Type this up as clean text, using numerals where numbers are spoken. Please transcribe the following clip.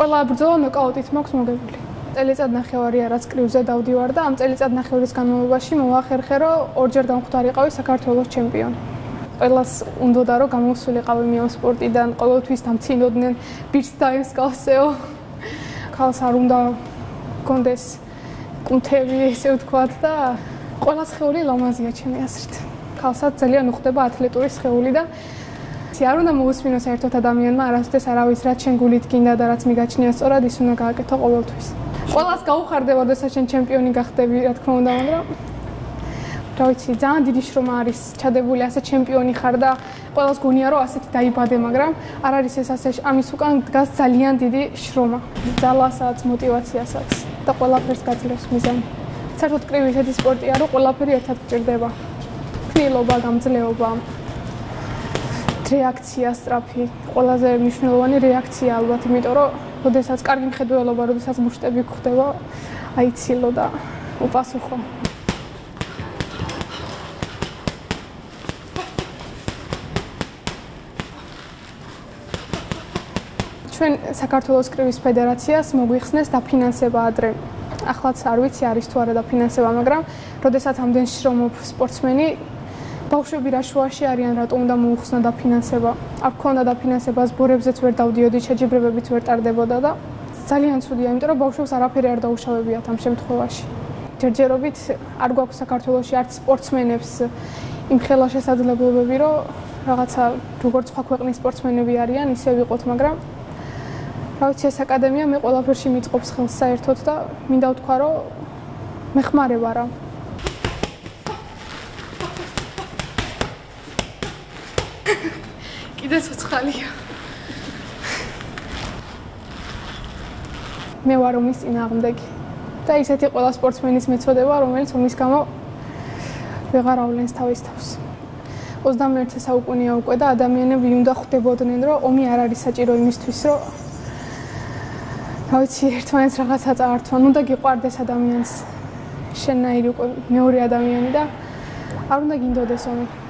Ola brzom e caut îți maxim găbul. Elizad naxevaria răscriuze daudivar da am elizad naxevaris canul vășim o acher xero orger dăm cu tari caui săcar tolo champion. Elas undodaro cam usul caui mian sport idan caut twist am ținodnen beach times caseo. Cal sarunda condes cum trebuie să utcoat da. Ola xeori la mazia ce mi-a srit. Cal sat celia nu xteba atletoris xeori da. Iar unde am văzut minus aici tot adamian mă arăstă să arău istrăt chengulit kinda dar ați migați niște ora disună că a tot oval tuis. Olas că ușor de văd să chen championi gătevi at cum da undra. Toți zând diriș romaris ce de bule să championi xarda. Olas guniaro aseti taipa de magram ararise să ami sucan gaz salian didi shroma. Zala să ați motivația să ați. Tot ola prescațile smizan. Să tot crei să disport iar ola perioada cerdeba. Kniloba gamzleoba. Reacția strapii, o lază mișneloni reacția alba timitoro, odesați cargim hedueloba, odesați muștebi cuhteva, aici loda, o pasuho. Ჩვენ საქართველოს კრივის ფედერაციას მოგვიხსნეს დაფინანსება ადრე. ახლაც არ ვიცი არის თუ არა დაფინანსება, მაგრამ როდესაც ამდენს შრომობ სპორტსმენი ბავშვები რა შუაში არიან რატო უნდა მოუხსნა დაფინანსება? არ ქონდა დაფინანსება, ზბორებზეც ვერ დავდიოდი, შეჯიბრებებიც ვერ ტარდებოდა და ძალიან ცუდია, იმიტომ რომ ბავშვებს არაფერი არ დაუშავებიათ ამ შემთხვევაში. ჯერჯერობით არ გვაქვს საქართველოში არც სპორტსმენებს იმ ხელა შესაძლებლობები, რომ რაღაცა როგორც სხვა ქვეყნის სპორტსმენები არიან, ისე ვიყოთ, მაგრამ რა ვიცი ეს აკადემია მე ყველაფერში მიწყობს ხელს საერთოდ და მინდა ვთქვა, რომ მეხმარება რა. Კიდე ცოცხალია. მე ვარ ომის წინააღმდეგი და ისეთი ყველა სპორტსმენის მეწოდება, რომელიც ომის გამო ვეღარ ავლენს თავის თავს. 21 საუკუნეა უკვე და ადამიანები უნდა ხვდებოდნენ, რომ ომი არ არის საჭირო იმისთვის, რომ აიცი ერთმანეთს რაღაცა წაართვან, უნდა გიყვარდეს ადამიანს. შენაირი უკვე მეორე ადამიანი და არ უნდა გინდოდეს ომი.